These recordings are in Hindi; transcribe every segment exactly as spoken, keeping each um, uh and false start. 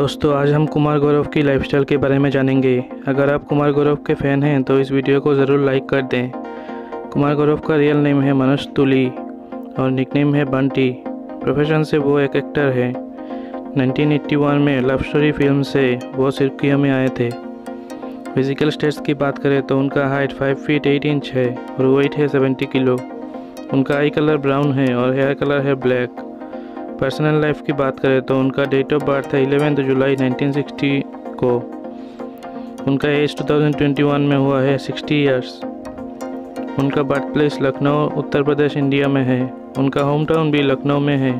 दोस्तों आज हम कुमार गौरव की लाइफस्टाइल के बारे में जानेंगे। अगर आप कुमार गौरव के फ़ैन हैं तो इस वीडियो को ज़रूर लाइक कर दें। कुमार गौरव का रियल नेम है मनोज तुली और निकनेम है बंटी। प्रोफेशन से वो एक एक्टर है। उन्नीस सौ इक्यासी में लव स्टोरी फिल्म से वो सुर्खियों में आए थे। फिजिकल स्टेट्स की बात करें तो उनका हाइट पाँच फीट आठ इंच है और वेट है सत्तर किलो। उनका आई कलर ब्राउन है और हेयर कलर है ब्लैक। पर्सनल लाइफ की बात करें तो उनका डेट ऑफ बर्थ है ग्यारह जुलाई उन्नीस सौ साठ को। उनका एज दो हज़ार इक्कीस में हुआ है साठ इयर्स। उनका birth place Lucknow Uttar Pradesh India में है। उनका होम टाउन भी लखनऊ में है।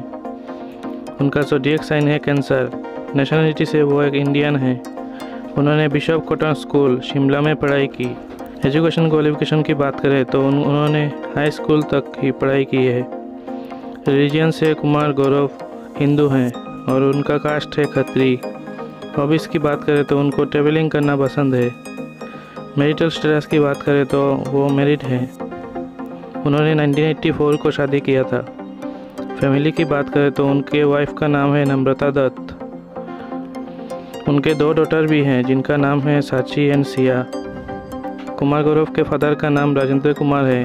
उनका ज़ोडिएक साइन है कैंसर। नेशनलिटी से वो एक इंडियन है। उन्होंने बिशप कॉटन स्कूल शिमला में पढ़ाई की। एजुकेशन क्वालिफिकेशन की बात करें तो उन्होंने हाई स्कूल तक ही पढ़ाई की है। रिलीजन से कुमार गौरव हिंदू हैं और उनका कास्ट है खत्री। हॉबीज़ की बात करें तो उनको ट्रैवलिंग करना पसंद है। मैरिटल स्टेटस की बात करें तो वो मैरिड हैं। उन्होंने उन्नीस सौ चौरासी को शादी किया था। फैमिली की बात करें तो उनके वाइफ का नाम है नम्रता दत्त। उनके दो डॉटर भी हैं जिनका नाम है साची एंड सिया। कुमार गौरव के फादर का नाम राजेंद्र कुमार है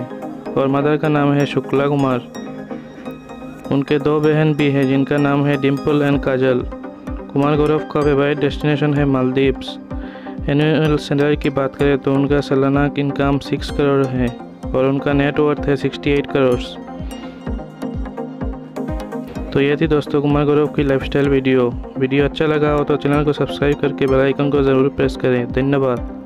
और मदर का नाम है शुक्ला कुमार। उनके दो बहन भी हैं जिनका नाम है डिम्पल एंड काजल। कुमार गौरव का फेवरेट डेस्टिनेशन है मालदीव्स। एनुअल सैलरी की बात करें तो उनका सालाना इनकम सिक्स करोड़ है और उनका नेटवर्थ है अड़सठ करोड़। तो ये थी दोस्तों कुमार गौरव की लाइफस्टाइल वीडियो। वीडियो अच्छा लगा हो तो चैनल को सब्सक्राइब करके बेल आइकन को ज़रूर प्रेस करें। धन्यवाद।